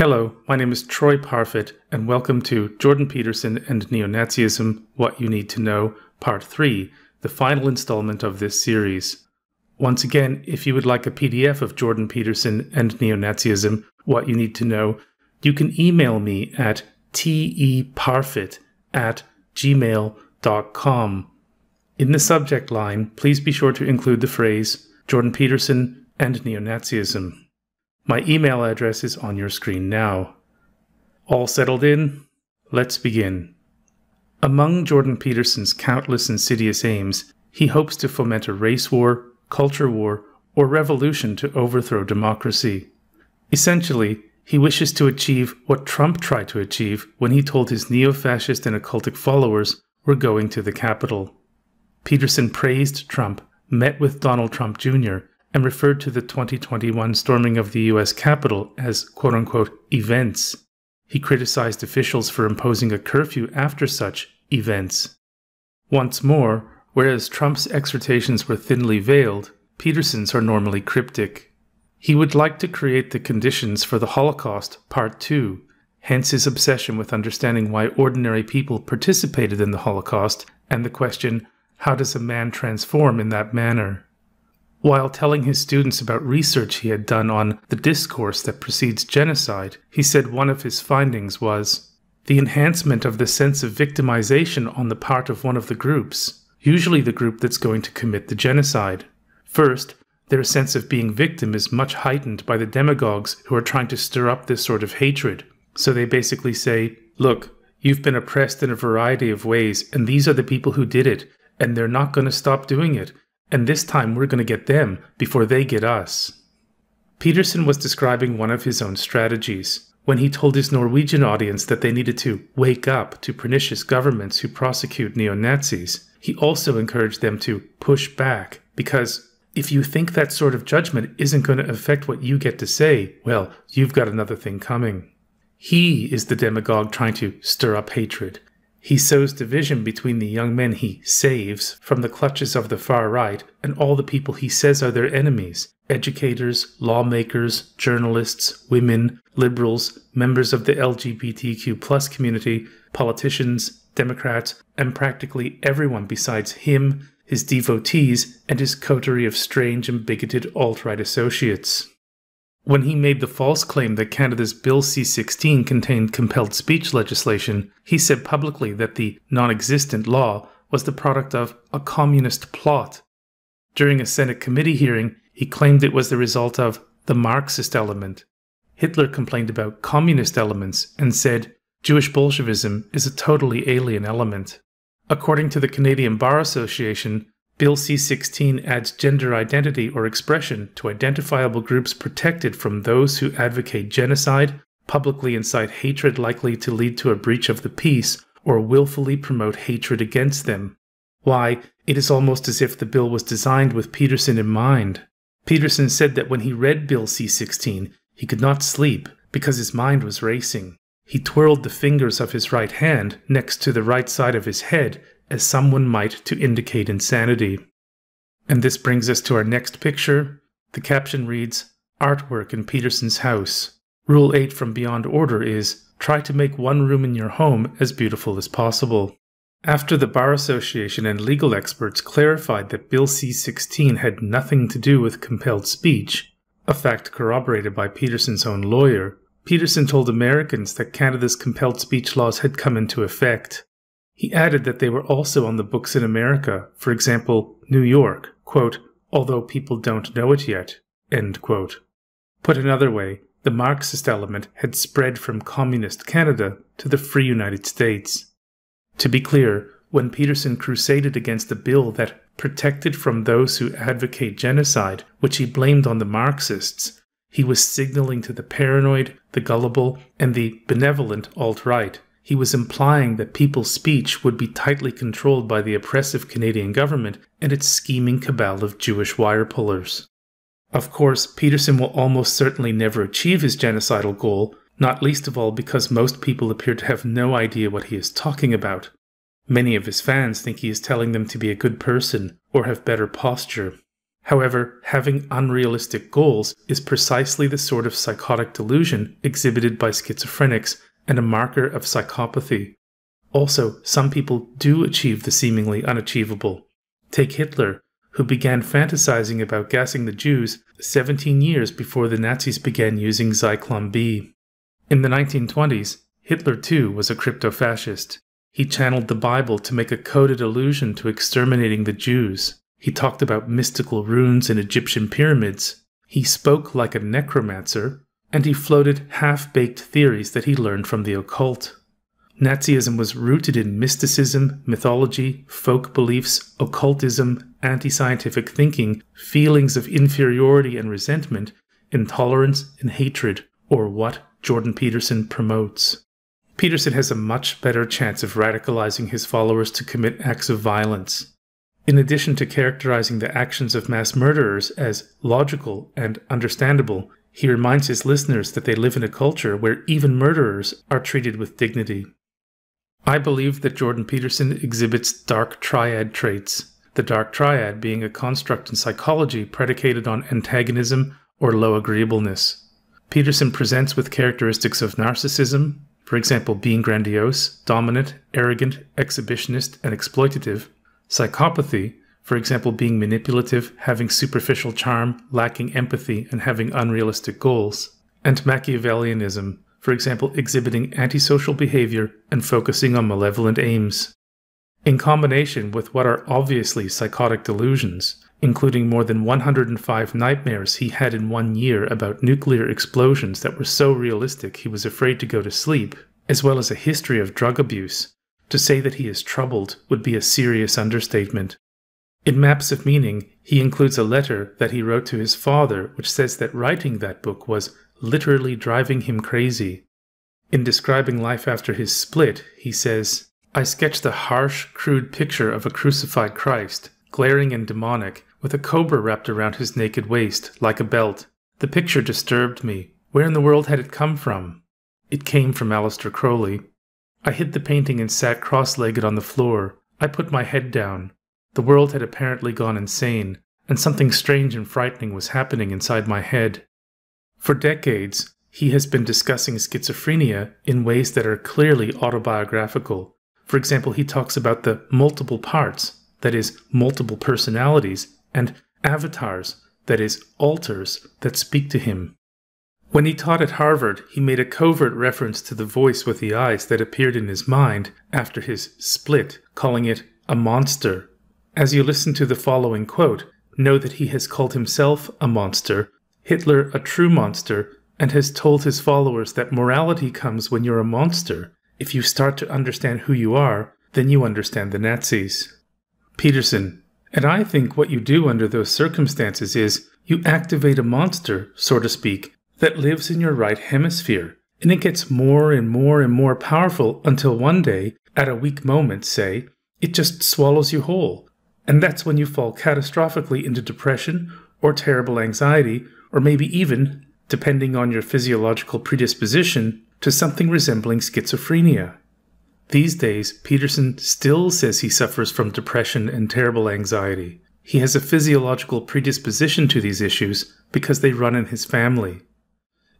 Hello, my name is Troy Parfitt, and welcome to Jordan Peterson and Neo-Nazism, What You Need to Know, Part 3, the final installment of this series. Once again, if you would like a PDF of Jordan Peterson and Neo-Nazism, What You Need to Know, you can email me at teparfitt@gmail.com. In the subject line, please be sure to include the phrase, Jordan Peterson and Neo-Nazism. My email address is on your screen now. All settled in? Let's begin. Among Jordan Peterson's countless insidious aims, he hopes to foment a race war, culture war, or revolution to overthrow democracy. Essentially, he wishes to achieve what Trump tried to achieve when he told his neo-fascist and occultic followers we're going to the Capitol. Peterson praised Trump, met with Donald Trump Jr., and referred to the 2021 storming of the U.S. Capitol as quote-unquote events. He criticized officials for imposing a curfew after such events. Once more, whereas Trump's exhortations were thinly veiled, Peterson's are normally cryptic. He would like to create the conditions for the Holocaust Part 2, hence his obsession with understanding why ordinary people participated in the Holocaust and the question, how does a man transform in that manner? While telling his students about research he had done on the discourse that precedes genocide, he said one of his findings was the enhancement of the sense of victimization on the part of one of the groups, usually the group that's going to commit the genocide. First, their sense of being victim is much heightened by the demagogues who are trying to stir up this sort of hatred. So they basically say, look, you've been oppressed in a variety of ways, and these are the people who did it, and they're not going to stop doing it. And this time we're going to get them before they get us. Peterson was describing one of his own strategies, when he told his Norwegian audience that they needed to wake up to pernicious governments who prosecute neo-Nazis. He also encouraged them to push back, because if you think that sort of judgment isn't going to affect what you get to say, well, you've got another thing coming. He is the demagogue trying to stir up hatred. He sows division between the young men he saves from the clutches of the far right and all the people he says are their enemies, educators, lawmakers, journalists, women, liberals, members of the LGBTQ+ community, politicians, Democrats, and practically everyone besides him, his devotees, and his coterie of strange and bigoted alt-right associates. When he made the false claim that Canada's Bill C-16 contained compelled speech legislation, he said publicly that the non-existent law was the product of a communist plot. During a Senate committee hearing, he claimed it was the result of the Marxist element. Hitler complained about communist elements and said, Jewish Bolshevism is a totally alien element. According to the Canadian Bar Association, Bill C-16 adds gender identity or expression to identifiable groups protected from those who advocate genocide, publicly incite hatred likely to lead to a breach of the peace, or willfully promote hatred against them. Why, it is almost as if the bill was designed with Peterson in mind. Peterson said that when he read Bill C-16, he could not sleep because his mind was racing. He twirled the fingers of his right hand next to the right side of his head as someone might to indicate insanity. And this brings us to our next picture. The caption reads, Artwork in Peterson's House. Rule 8 from Beyond Order is, try to make one room in your home as beautiful as possible. After the Bar Association and legal experts clarified that Bill C-16 had nothing to do with compelled speech, a fact corroborated by Peterson's own lawyer, Peterson told Americans that Canada's compelled speech laws had come into effect. He added that they were also on the books in America, for example, New York, quote, although people don't know it yet, end quote. Put another way, the Marxist element had spread from communist Canada to the free United States. To be clear, when Peterson crusaded against a bill that protected from those who advocate genocide, which he blamed on the Marxists, he was signaling to the paranoid, the gullible, and the benevolent alt-right. He was implying that people's speech would be tightly controlled by the oppressive Canadian government and its scheming cabal of Jewish wire pullers. Of course, Peterson will almost certainly never achieve his genocidal goal, not least of all because most people appear to have no idea what he is talking about. Many of his fans think he is telling them to be a good person or have better posture. However, having unrealistic goals is precisely the sort of psychotic delusion exhibited by schizophrenics and a marker of psychopathy. Also, some people do achieve the seemingly unachievable. Take Hitler, who began fantasizing about gassing the Jews 17 years before the Nazis began using Zyklon B. In the 1920s, Hitler too was a crypto-fascist. He channeled the Bible to make a coded allusion to exterminating the Jews. He talked about mystical runes and Egyptian pyramids. He spoke like a necromancer, and he floated half-baked theories that he learned from the occult. Nazism was rooted in mysticism, mythology, folk beliefs, occultism, anti-scientific thinking, feelings of inferiority and resentment, intolerance and hatred, or what Jordan Peterson promotes. Peterson has a much better chance of radicalizing his followers to commit acts of violence. In addition to characterizing the actions of mass murderers as logical and understandable, he reminds his listeners that they live in a culture where even murderers are treated with dignity. I believe that Jordan Peterson exhibits dark triad traits, the dark triad being a construct in psychology predicated on antagonism or low agreeableness. Peterson presents with characteristics of narcissism, for example being grandiose, dominant, arrogant, exhibitionist, and exploitative, psychopathy, for example being manipulative, having superficial charm, lacking empathy, and having unrealistic goals, and Machiavellianism, for example, exhibiting antisocial behavior and focusing on malevolent aims. In combination with what are obviously psychotic delusions, including more than 105 nightmares he had in 1 year about nuclear explosions that were so realistic he was afraid to go to sleep, as well as a history of drug abuse, to say that he is troubled would be a serious understatement. In Maps of Meaning, he includes a letter that he wrote to his father which says that writing that book was literally driving him crazy. In describing life after his split, he says, "I sketched a harsh, crude picture of a crucified Christ, glaring and demonic, with a cobra wrapped around his naked waist, like a belt. The picture disturbed me. Where in the world had it come from? It came from Aleister Crowley. I hid the painting and sat cross-legged on the floor. I put my head down. The world had apparently gone insane, and something strange and frightening was happening inside my head." For decades, he has been discussing schizophrenia in ways that are clearly autobiographical. For example, he talks about the multiple parts, that is, multiple personalities, and avatars, that is, alters, that speak to him. When he taught at Harvard, he made a covert reference to the voice with the eyes that appeared in his mind after his split, calling it a monster. As you listen to the following quote, know that he has called himself a monster, Hitler a true monster, and has told his followers that morality comes when you're a monster. If you start to understand who you are, then you understand the Nazis. Peterson: "And I think what you do under those circumstances is, you activate a monster, so to speak, that lives in your right hemisphere, and it gets more and more powerful until one day, at a weak moment, say, it just swallows you whole. And that's when you fall catastrophically into depression, or terrible anxiety, or maybe even, depending on your physiological predisposition, to something resembling schizophrenia." These days, Peterson still says he suffers from depression and terrible anxiety. He has a physiological predisposition to these issues because they run in his family.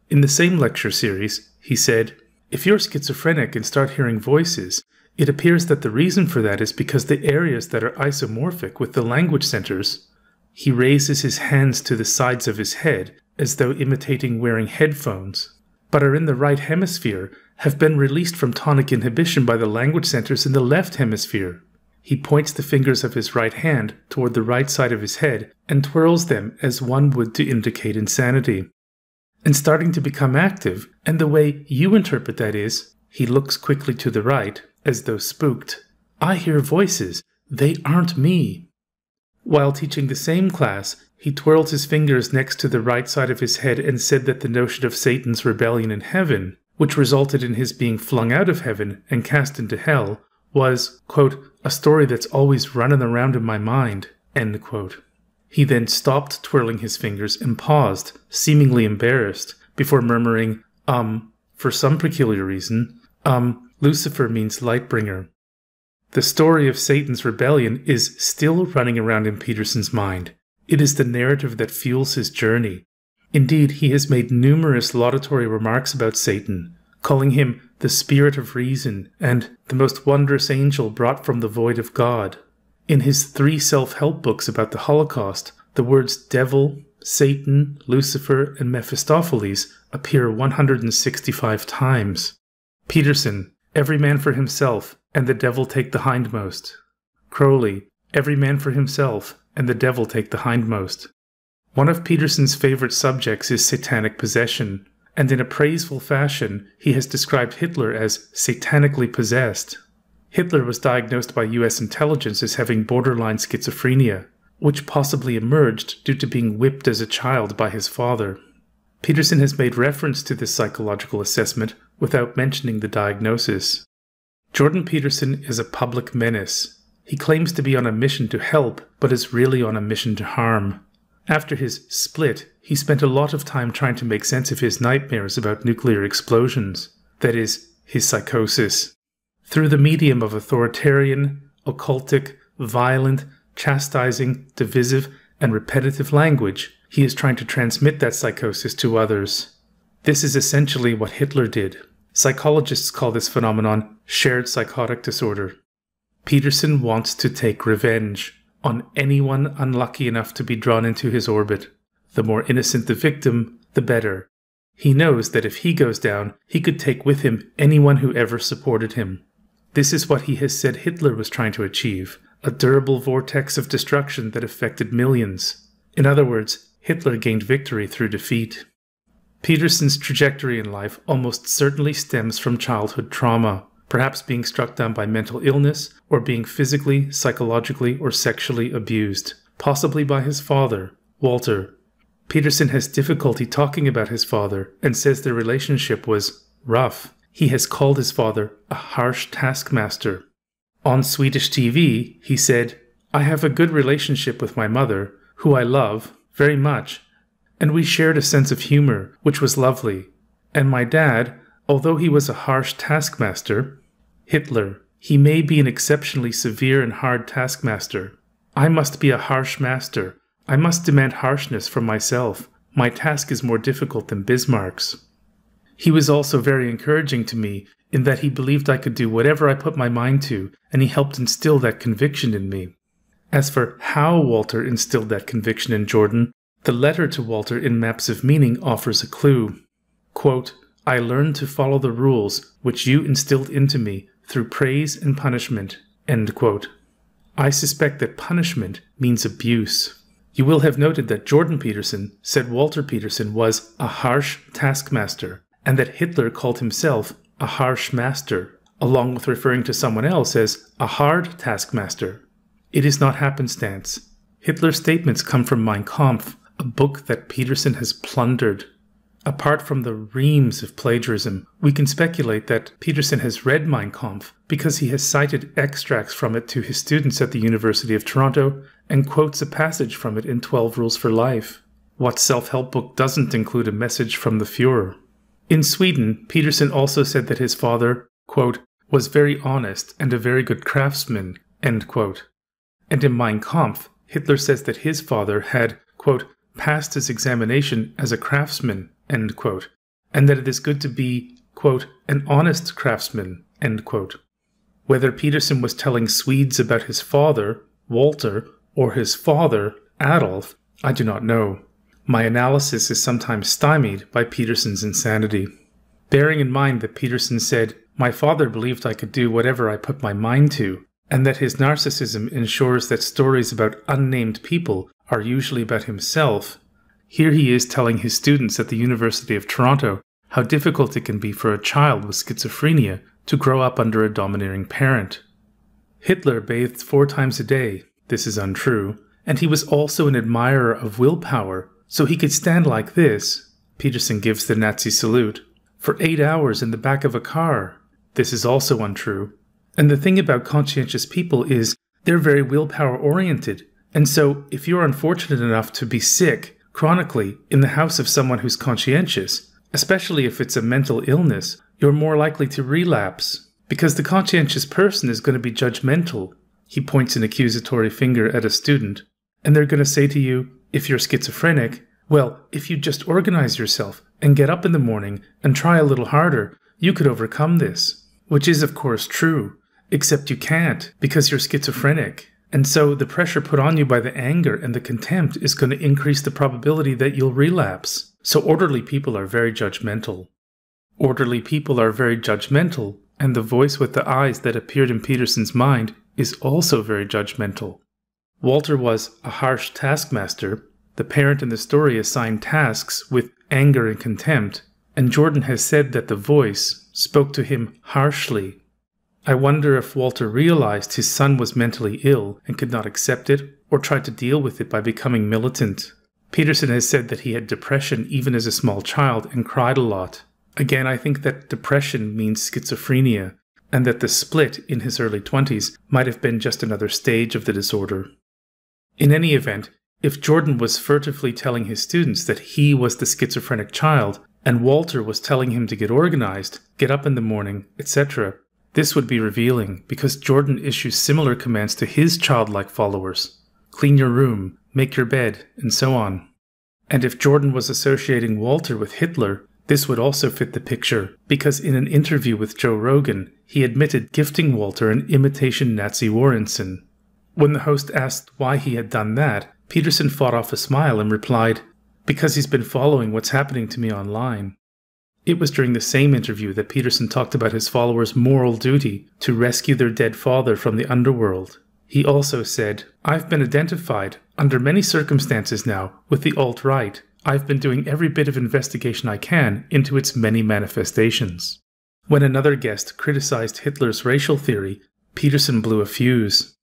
In the same lecture series, he said, "If you're schizophrenic and start hearing voices, it appears that the reason for that is because the areas that are isomorphic with the language centers." He raises his hands to the sides of his head, as though imitating wearing headphones, but are in the right hemisphere, have been released from tonic inhibition by the language centers in the left hemisphere. He points the fingers of his right hand toward the right side of his head and twirls them as one would to indicate insanity. "And starting to become active, and the way you interpret that is," he looks quickly to the right, as though spooked, "I hear voices. They aren't me." While teaching the same class, he twirled his fingers next to the right side of his head and said that the notion of Satan's rebellion in heaven, which resulted in his being flung out of heaven and cast into hell, was, quote, "a story that's always running around in my mind," end quote. He then stopped twirling his fingers and paused, seemingly embarrassed, before murmuring, for some peculiar reason, Lucifer means light-bringer." The story of Satan's rebellion is still running around in Peterson's mind. It is the narrative that fuels his journey. Indeed, he has made numerous laudatory remarks about Satan, calling him the spirit of reason and the most wondrous angel brought from the void of God. In his three self-help books about the Holocaust, the words devil, Satan, Lucifer, and Mephistopheles appear 165 times. Peterson, every man for himself, and the devil take the hindmost. Crowley, every man for himself, and the devil take the hindmost. One of Peterson's favorite subjects is satanic possession, and in a praiseful fashion, he has described Hitler as satanically possessed. Hitler was diagnosed by US intelligence as having borderline schizophrenia, which possibly emerged due to being whipped as a child by his father. Peterson has made reference to this psychological assessment without mentioning the diagnosis. Jordan Peterson is a public menace. He claims to be on a mission to help, but is really on a mission to harm. After his split, he spent a lot of time trying to make sense of his nightmares about nuclear explosions, that is, his psychosis, through the medium of authoritarian, occultic, violent, chastising, divisive, and repetitive language. He is trying to transmit that psychosis to others. This is essentially what Hitler did. Psychologists call this phenomenon shared psychotic disorder. Peterson wants to take revenge on anyone unlucky enough to be drawn into his orbit. The more innocent the victim, the better. He knows that if he goes down, he could take with him anyone who ever supported him. This is what he has said Hitler was trying to achieve, a durable vortex of destruction that affected millions. In other words, Hitler gained victory through defeat. Peterson's trajectory in life almost certainly stems from childhood trauma, perhaps being struck down by mental illness or being physically, psychologically, or sexually abused, possibly by his father, Walter. Peterson has difficulty talking about his father and says their relationship was rough. He has called his father a harsh taskmaster. On Swedish TV, he said, "I have a good relationship with my mother, who I love very much, and we shared a sense of humor, which was lovely. And my dad, although he was a harsh taskmaster, Hitler, he may be an exceptionally severe and hard taskmaster. I must be a harsh master. I must demand harshness from myself. My task is more difficult than Bismarck's." He was also very encouraging to me in that he believed I could do whatever I put my mind to, and he helped instill that conviction in me. As for how Walter instilled that conviction in Jordan, the letter to Walter in Maps of Meaning offers a clue. Quote, "I learned to follow the rules which you instilled into me through praise and punishment." End quote. I suspect that punishment means abuse. You will have noted that Jordan Peterson said Walter Peterson was a harsh taskmaster, and that Hitler called himself a harsh master, along with referring to someone else as a hard taskmaster. It is not happenstance. Hitler's statements come from Mein Kampf, a book that Peterson has plundered. Apart from the reams of plagiarism, we can speculate that Peterson has read Mein Kampf because he has cited extracts from it to his students at the University of Toronto and quotes a passage from it in 12 Rules for Life. What self-help book doesn't include a message from the Fuhrer? In Sweden, Peterson also said that his father, quote, "was very honest and a very good craftsman," end quote. And in Mein Kampf, Hitler says that his father had, quote, "passed his examination as a craftsman," end quote, and that it is good to be, quote, "an honest craftsman," end quote. Whether Peterson was telling Swedes about his father, Walter, or his father, Adolf, I do not know. My analysis is sometimes stymied by Peterson's insanity. Bearing in mind that Peterson said, "My father believed I could do whatever I put my mind to," and that his narcissism ensures that stories about unnamed people are usually about himself, here he is telling his students at the University of Toronto how difficult it can be for a child with schizophrenia to grow up under a domineering parent. Hitler bathed 4 times a day, this is untrue, and he was also an admirer of willpower, so he could stand like this, Peterson gives the Nazi salute, for 8 hours in the back of a car. This is also untrue. And the thing about conscientious people is they're very willpower-oriented, and so if you're unfortunate enough to be sick, chronically, in the house of someone who's conscientious, especially if it's a mental illness, you're more likely to relapse, because the conscientious person is going to be judgmental. He points an accusatory finger at a student, And they're going to say to you, if you're schizophrenic, well, if you just organize yourself and get up in the morning and try a little harder, you could overcome this. Which is, of course, true, except you can't because you're schizophrenic. And so the pressure put on you by the anger and the contempt is going to increase the probability that you'll relapse. So orderly people are very judgmental. Orderly people are very judgmental, and the voice with the eyes that appeared in Peterson's mind is also very judgmental. Walter was a harsh taskmaster. The parent in the story assigned tasks with anger and contempt, and Jordan has said that the voice spoke to him harshly. I wonder if Walter realized his son was mentally ill and could not accept it, or tried to deal with it by becoming militant. Peterson has said that he had depression even as a small child and cried a lot. Again, I think that depression means schizophrenia, and that the split in his early 20s might have been just another stage of the disorder. In any event, if Jordan was furtively telling his students that he was the schizophrenic child, and Walter was telling him to get organized, get up in the morning, etc., this would be revealing, because Jordan issues similar commands to his childlike followers. Clean your room, make your bed, and so on. And if Jordan was associating Walter with Hitler, this would also fit the picture, because in an interview with Joe Rogan, he admitted gifting Walter an imitation Nazi war ensign. When the host asked why he had done that, Peterson fought off a smile and replied, "Because he's been following what's happening to me online." It was during the same interview that Peterson talked about his followers' moral duty to rescue their dead father from the underworld. He also said, "I've been identified, under many circumstances now, with the alt-right. I've been doing every bit of investigation I can into its many manifestations." When another guest criticized Hitler's racial theory, Peterson blew a fuse.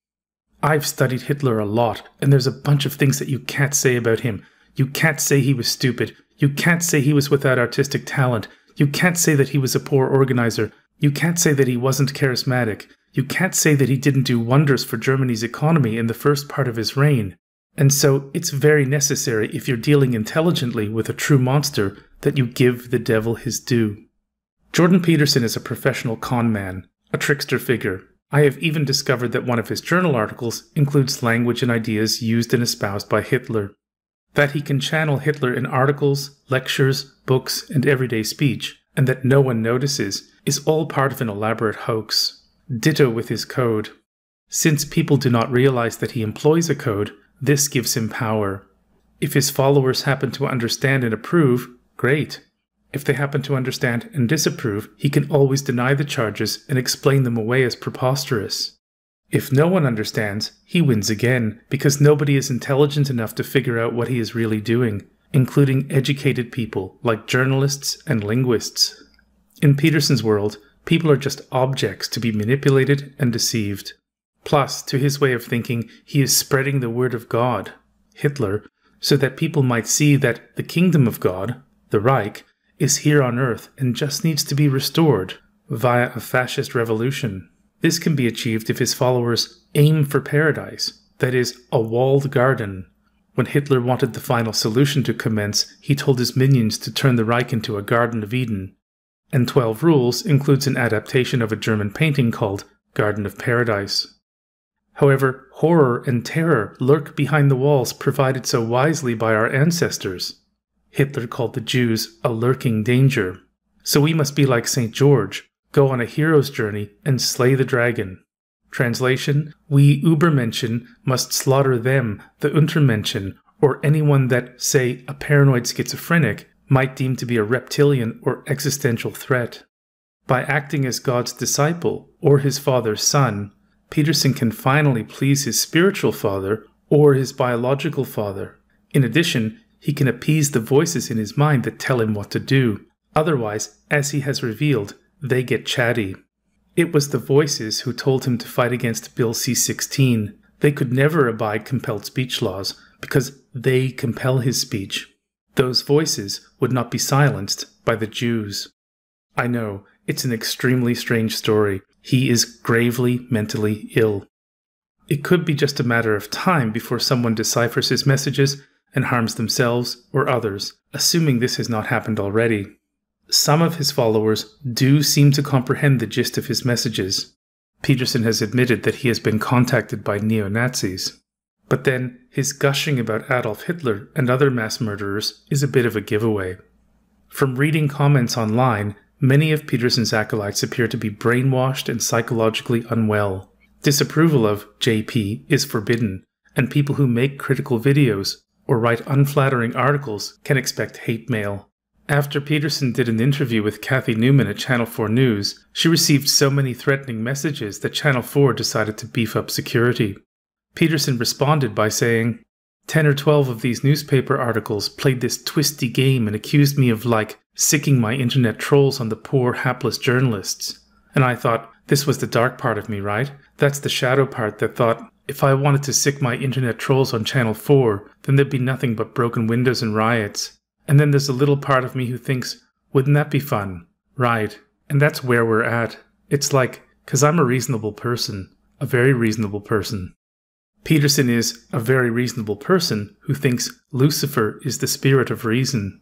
"I've studied Hitler a lot, and there's a bunch of things that you can't say about him. You can't say he was stupid. You can't say he was without artistic talent. You can't say that he was a poor organizer. You can't say that he wasn't charismatic. You can't say that he didn't do wonders for Germany's economy in the first part of his reign. And so it's very necessary, if you're dealing intelligently with a true monster, that you give the devil his due." Jordan Peterson is a professional con man, a trickster figure. I have even discovered that one of his journal articles includes language and ideas used and espoused by Hitler. That he can channel Hitler in articles, lectures, books, and everyday speech, and that no one notices, is all part of an elaborate hoax. Ditto with his code. Since people do not realize that he employs a code, this gives him power. If his followers happen to understand and approve, great. If they happen to understand and disapprove, he can always deny the charges and explain them away as preposterous. If no one understands, he wins again, because nobody is intelligent enough to figure out what he is really doing, including educated people like journalists and linguists. In Peterson's world, people are just objects to be manipulated and deceived. Plus, to his way of thinking, he is spreading the word of God, Hitler, so that people might see that the kingdom of God, the Reich, is here on earth and just needs to be restored via a fascist revolution. This can be achieved if his followers aim for paradise, that is, a walled garden. When Hitler wanted the final solution to commence, he told his minions to turn the Reich into a Garden of Eden. And 12 Rules includes an adaptation of a German painting called Garden of Paradise. However, horror and terror lurk behind the walls provided so wisely by our ancestors. Hitler called the Jews a lurking danger. So we must be like St. George, go on a hero's journey and slay the dragon. Translation: we Übermenschen must slaughter them, the Untermenschen, or anyone that, say, a paranoid schizophrenic might deem to be a reptilian or existential threat. By acting as God's disciple or his father's son, Peterson can finally please his spiritual father or his biological father. In addition, he can appease the voices in his mind that tell him what to do. Otherwise, as he has revealed, they get chatty. It was the voices who told him to fight against Bill C-16. They could never abide compelled speech laws, because they compel his speech. Those voices would not be silenced by the Jews. I know, it's an extremely strange story. He is gravely mentally ill. It could be just a matter of time before someone deciphers his messages and harms themselves or others, assuming this has not happened already. Some of his followers do seem to comprehend the gist of his messages. Peterson has admitted that he has been contacted by neo-Nazis. But then his gushing about Adolf Hitler and other mass murderers is a bit of a giveaway. From reading comments online, many of Peterson's acolytes appear to be brainwashed and psychologically unwell. Disapproval of JP is forbidden, and people who make critical videos or write unflattering articles can expect hate mail. After Peterson did an interview with Kathy Newman at Channel 4 News, she received so many threatening messages that Channel 4 decided to beef up security. Peterson responded by saying, "10 or 12 of these newspaper articles played this twisty game and accused me of, sicking my internet trolls on the poor, hapless journalists. And I thought, this was the dark part of me, right? That's the shadow part that thought, if I wanted to sick my internet trolls on Channel 4, then there'd be nothing but broken windows and riots. And then there's a little part of me who thinks, wouldn't that be fun? Right. And that's where we're at. It's because I'm a reasonable person. A very reasonable person." Peterson is a very reasonable person who thinks Lucifer is the spirit of reason.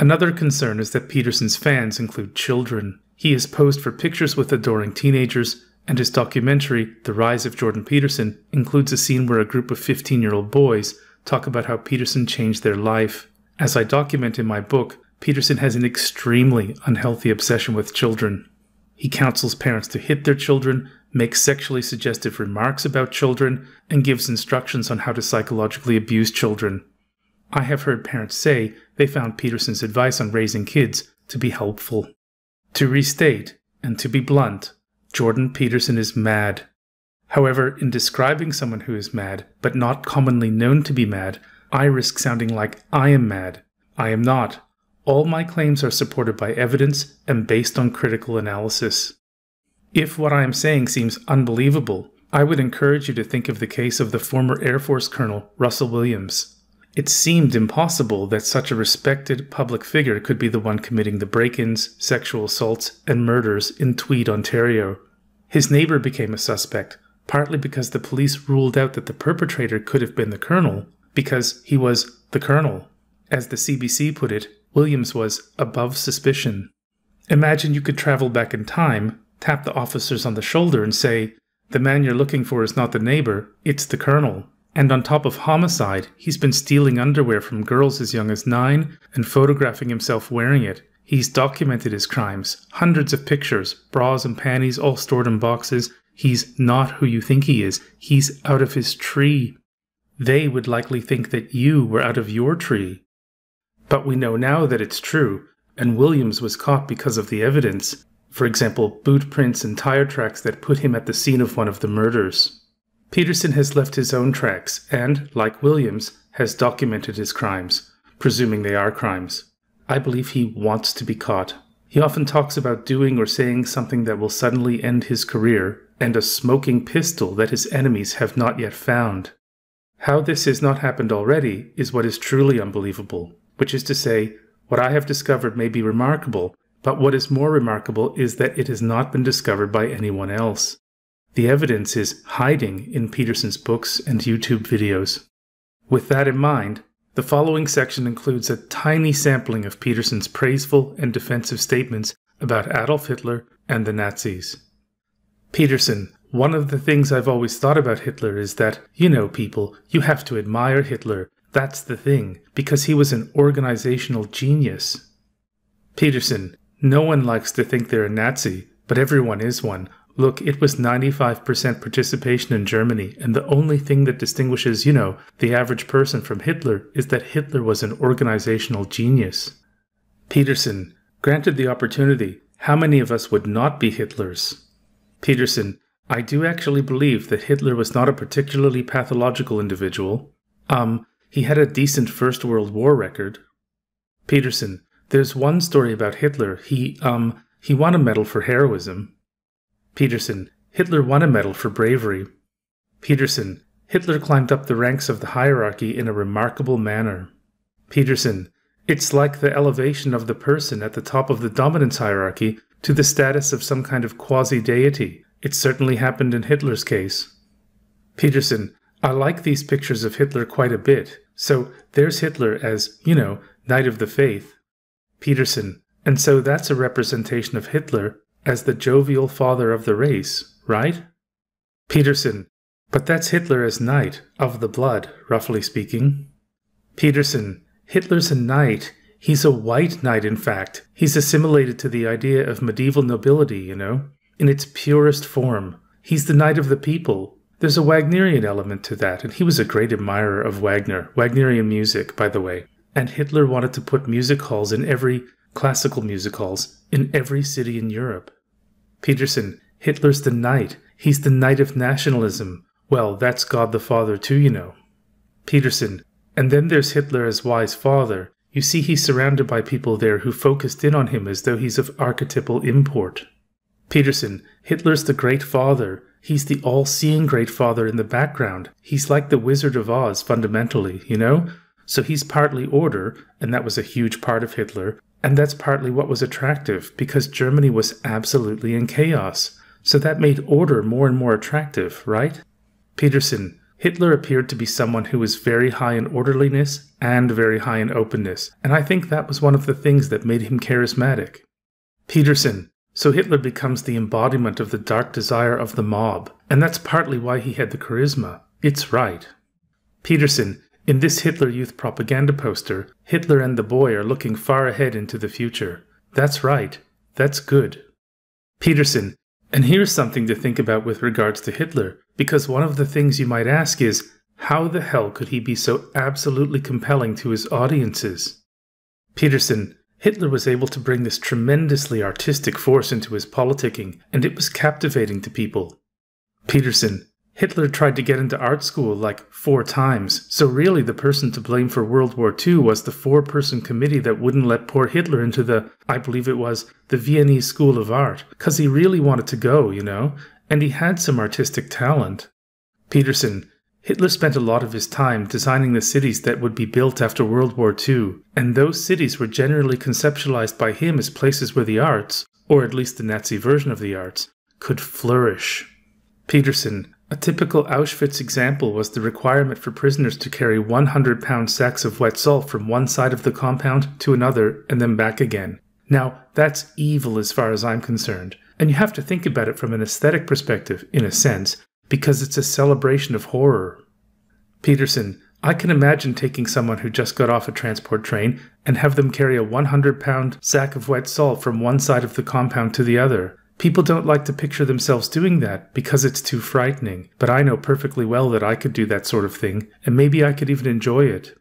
Another concern is that Peterson's fans include children. He has posed for pictures with adoring teenagers, and his documentary, The Rise of Jordan Peterson, includes a scene where a group of 15-year-old boys talk about how Peterson changed their life. As I document in my book, Peterson has an extremely unhealthy obsession with children. He counsels parents to hit their children, makes sexually suggestive remarks about children, and gives instructions on how to psychologically abuse children. I have heard parents say they found Peterson's advice on raising kids to be helpful. To restate, and to be blunt, Jordan Peterson is mad. However, in describing someone who is mad, but not commonly known to be mad, I risk sounding like I am mad. I am not. All my claims are supported by evidence and based on critical analysis. If what I am saying seems unbelievable, I would encourage you to think of the case of the former Air Force Colonel Russell Williams. It seemed impossible that such a respected public figure could be the one committing the break-ins, sexual assaults, and murders in Tweed, Ontario. His neighbor became a suspect, partly because the police ruled out that the perpetrator could have been the colonel, because he was the colonel. As the CBC put it, Williams was above suspicion. Imagine you could travel back in time, tap the officers on the shoulder and say, "The man you're looking for is not the neighbor, it's the colonel. And on top of homicide, he's been stealing underwear from girls as young as 9 and photographing himself wearing it. He's documented his crimes, hundreds of pictures, bras and panties all stored in boxes. He's not who you think he is. He's out of his tree." They would likely think that you were out of your tree. But we know now that it's true, and Williams was caught because of the evidence. For example, boot prints and tire tracks that put him at the scene of one of the murders. Peterson has left his own tracks and, like Williams, has documented his crimes, presuming they are crimes. I believe he wants to be caught. He often talks about doing or saying something that will suddenly end his career, and a smoking pistol that his enemies have not yet found. How this has not happened already is what is truly unbelievable, which is to say, what I have discovered may be remarkable, but what is more remarkable is that it has not been discovered by anyone else. The evidence is hiding in Peterson's books and YouTube videos. With that in mind, the following section includes a tiny sampling of Peterson's praiseful and defensive statements about Adolf Hitler and the Nazis. Peterson: "One of the things I've always thought about Hitler is that, people, you have to admire Hitler. That's the thing, because he was an organizational genius." Peterson: "No one likes to think they're a Nazi, but everyone is one. Look, it was 95% participation in Germany, and the only thing that distinguishes, the average person from Hitler is that Hitler was an organizational genius." Peterson: "Granted the opportunity, how many of us would not be Hitlers?" Peterson: "I do actually believe that Hitler was not a particularly pathological individual. He had a decent First World War record." Peterson: "There's one story about Hitler. He won a medal for heroism." Peterson: "Hitler won a medal for bravery." Peterson: "Hitler climbed up the ranks of the hierarchy in a remarkable manner." Peterson: "It's like the elevation of the person at the top of the dominance hierarchy to the status of some kind of quasi-deity. It certainly happened in Hitler's case." Peterson: "I like these pictures of Hitler quite a bit. So there's Hitler as, Knight of the Faith." Peterson: "And so that's a representation of Hitler as the jovial father of the race, right?" Peterson: But that's Hitler as knight, of the blood, roughly speaking. Peterson, Hitler's a knight. He's a white knight, in fact. He's assimilated to the idea of medieval nobility, you know, in its purest form. He's the knight of the people. There's a Wagnerian element to that, and he was a great admirer of Wagner, Wagnerian music, by the way. And Hitler wanted to put music halls in every, classical music halls, in every city in Europe. Peterson, Hitler's the knight. He's the knight of nationalism. Well, that's God the Father too, you know. Peterson, and then there's Hitler as wise father. You see, he's surrounded by people there who focused in on him as though he's of archetypal import. Peterson, Hitler's the great father. He's the all-seeing great father in the background. He's like the Wizard of Oz, fundamentally, you know? So he's partly order, and that was a huge part of Hitler, and that's partly what was attractive, because Germany was absolutely in chaos. So that made order more and more attractive, right? Peterson, Hitler appeared to be someone who was very high in orderliness and very high in openness, and I think that was one of the things that made him charismatic. Peterson, so Hitler becomes the embodiment of the dark desire of the mob, and that's partly why he had the charisma. It's right. Peterson, in this Hitler Youth propaganda poster, Hitler and the boy are looking far ahead into the future. That's right. That's good. Peterson, and here's something to think about with regards to Hitler, because one of the things you might ask is, how the hell could he be so absolutely compelling to his audiences? Peterson, Hitler was able to bring this tremendously artistic force into his politicking, and it was captivating to people. Peterson, Hitler tried to get into art school like 4 times, so really the person to blame for World War II was the 4-person committee that wouldn't let poor Hitler into the, I believe it was, the Viennese School of Art, because he really wanted to go, you know, and he had some artistic talent. Peterson, Hitler spent a lot of his time designing the cities that would be built after World War II, and those cities were generally conceptualized by him as places where the arts, or at least the Nazi version of the arts, could flourish. Peterson, a typical Auschwitz example was the requirement for prisoners to carry 100-pound sacks of wet salt from one side of the compound to another and then back again. Now, that's evil as far as I'm concerned, and you have to think about it from an aesthetic perspective, in a sense, because it's a celebration of horror. Peterson, I can imagine taking someone who just got off a transport train and have them carry a 100-pound sack of wet salt from one side of the compound to the other. People don't like to picture themselves doing that because it's too frightening, but I know perfectly well that I could do that sort of thing, and maybe I could even enjoy it.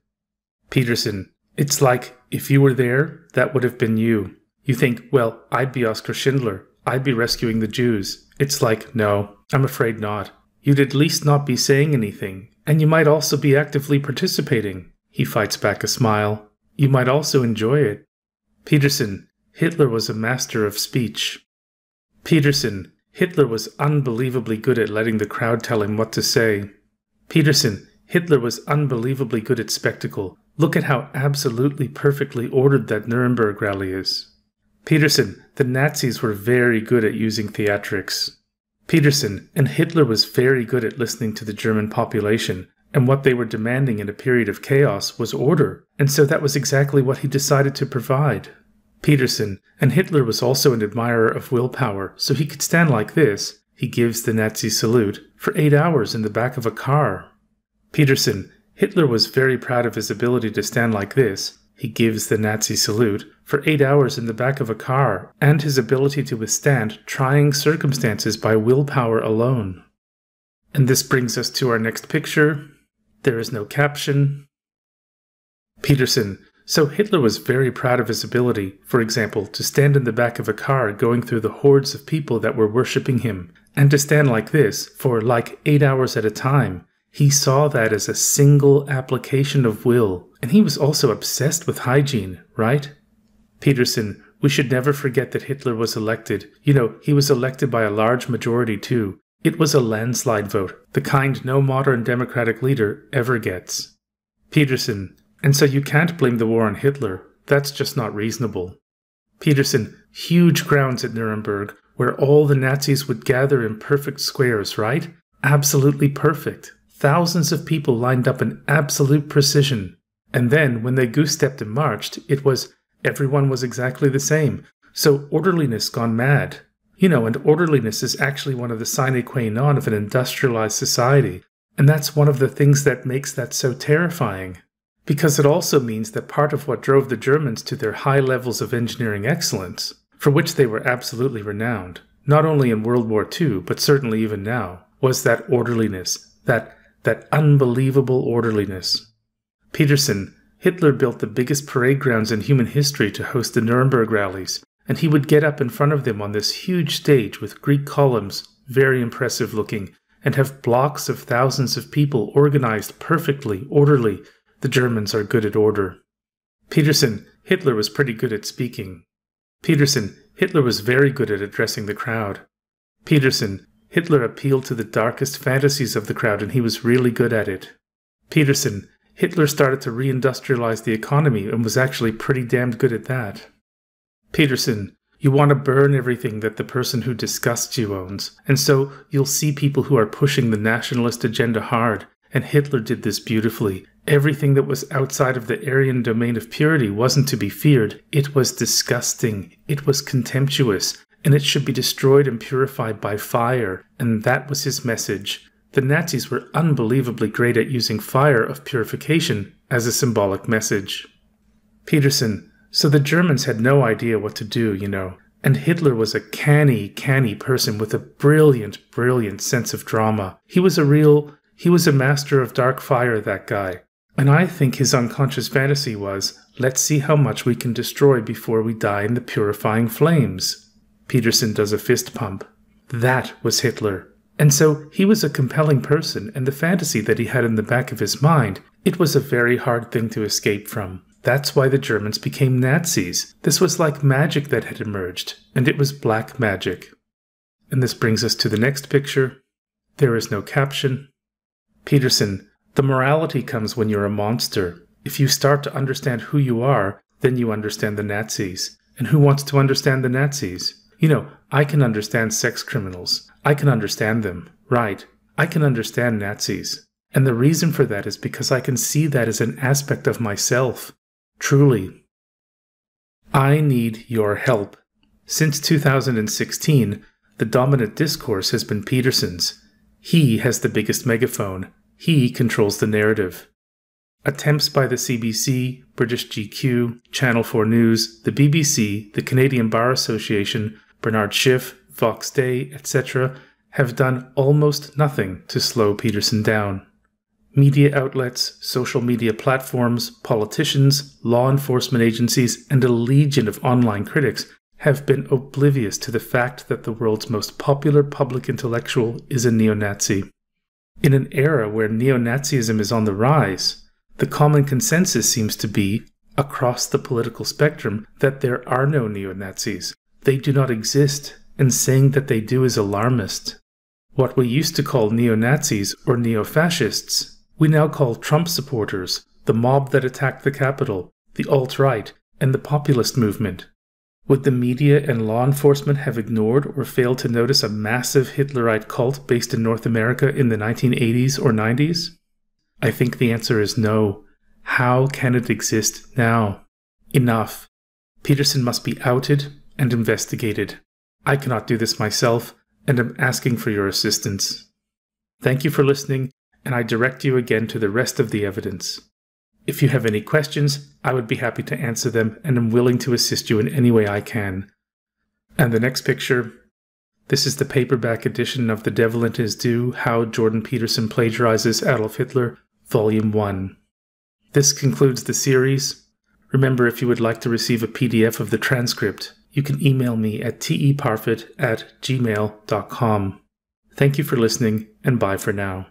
Peterson, it's like, if you were there, that would have been you. You think, well, I'd be Oskar Schindler. I'd be rescuing the Jews. It's like, no, I'm afraid not. You'd at least not be saying anything, and you might also be actively participating. He fights back a smile. You might also enjoy it. Peterson, Hitler was a master of speech. Peterson, Hitler was unbelievably good at letting the crowd tell him what to say. Peterson, Hitler was unbelievably good at spectacle. Look at how absolutely perfectly ordered that Nuremberg rally is. Peterson, the Nazis were very good at using theatrics. Peterson, and Hitler was very good at listening to the German population, and what they were demanding in a period of chaos was order, and so that was exactly what he decided to provide. Peterson, and Hitler was also an admirer of willpower, so he could stand like this, he gives the Nazi salute, for 8 hours in the back of a car. Peterson, Hitler was very proud of his ability to stand like this, he gives the Nazi salute, for 8 hours in the back of a car, and his ability to withstand trying circumstances by willpower alone. And this brings us to our next picture. There is no caption. Peterson, so Hitler was very proud of his ability, for example, to stand in the back of a car going through the hordes of people that were worshipping him, and to stand like this for like 8 hours at a time. He saw that as a single application of will, and he was also obsessed with hygiene, right? Peterson, we should never forget that Hitler was elected. You know, he was elected by a large majority too. It was a landslide vote, the kind no modern democratic leader ever gets. Peterson, and so you can't blame the war on Hitler. That's just not reasonable. Peterson, huge grounds at Nuremberg, where all the Nazis would gather in perfect squares, right? Absolutely perfect. Thousands of people lined up in absolute precision. And then, when they goose-stepped and marched, it was everyone was exactly the same, so orderliness gone mad. You know, and orderliness is actually one of the sine qua non of an industrialized society, and that's one of the things that makes that so terrifying. Because it also means that part of what drove the Germans to their high levels of engineering excellence, for which they were absolutely renowned, not only in World War II, but certainly even now, was that orderliness, that unbelievable orderliness. Peterson, Hitler built the biggest parade grounds in human history to host the Nuremberg rallies, and he would get up in front of them on this huge stage with Greek columns, very impressive looking, and have blocks of thousands of people organized perfectly, orderly. The Germans are good at order. Peterson, Hitler was pretty good at speaking. Peterson, Hitler was very good at addressing the crowd. Peterson, Hitler appealed to the darkest fantasies of the crowd, and he was really good at it. Peterson, Hitler started to reindustrialize the economy and was actually pretty damned good at that. Peterson, you want to burn everything that the person who disgusts you owns, and so you'll see people who are pushing the nationalist agenda hard, and Hitler did this beautifully. Everything that was outside of the Aryan domain of purity wasn't to be feared. It was disgusting. It was contemptuous, and it should be destroyed and purified by fire, and that was his message. The Nazis were unbelievably great at using fire of purification as a symbolic message. Peterson, so the Germans had no idea what to do, you know, and Hitler was a canny person with a brilliant sense of drama. He was a master of dark fire, that guy, and I think his unconscious fantasy was, let's see how much we can destroy before we die in the purifying flames. Peterson does a fist pump. That was Hitler. And so he was a compelling person, and the fantasy that he had in the back of his mind, it was a very hard thing to escape from. That's why the Germans became Nazis. This was like magic that had emerged, and it was black magic. And this brings us to the next picture. There is no caption. Peterson, the morality comes when you're a monster. If you start to understand who you are, then you understand the Nazis. And who wants to understand the Nazis? You know, I can understand sex criminals. I can understand them, right? I can understand Nazis. And the reason for that is because I can see that as an aspect of myself. Truly. I need your help. Since 2016, the dominant discourse has been Peterson's. He has the biggest megaphone. He controls the narrative. Attempts by the CBC, British GQ, Channel 4 News, the BBC, the Canadian Bar Association, Bernard Schiff, Vox Day, etc., have done almost nothing to slow Peterson down. Media outlets, social media platforms, politicians, law enforcement agencies, and a legion of online critics have been oblivious to the fact that the world's most popular public intellectual is a neo-Nazi. In an era where neo-Nazism is on the rise, the common consensus seems to be, across the political spectrum, that there are no neo-Nazis. They do not exist, and saying that they do is alarmist. What we used to call neo-Nazis or neo-fascists, we now call Trump supporters, the mob that attacked the Capitol, the alt-right, and the populist movement. Would the media and law enforcement have ignored or failed to notice a massive Hitlerite cult based in North America in the 1980s or 90s? I think the answer is no. How can it exist now? Enough. Peterson must be outed and investigated. I cannot do this myself, and am asking for your assistance. Thank you for listening, and I direct you again to the rest of the evidence. If you have any questions, I would be happy to answer them, and am willing to assist you in any way I can. And the next picture. This is the paperback edition of The Devil and His Due, How Jordan Peterson Plagiarizes Adolf Hitler, Volume 1. This concludes the series. Remember, if you would like to receive a PDF of the transcript, you can email me at teparfitt@gmail.com. Thank you for listening, and bye for now.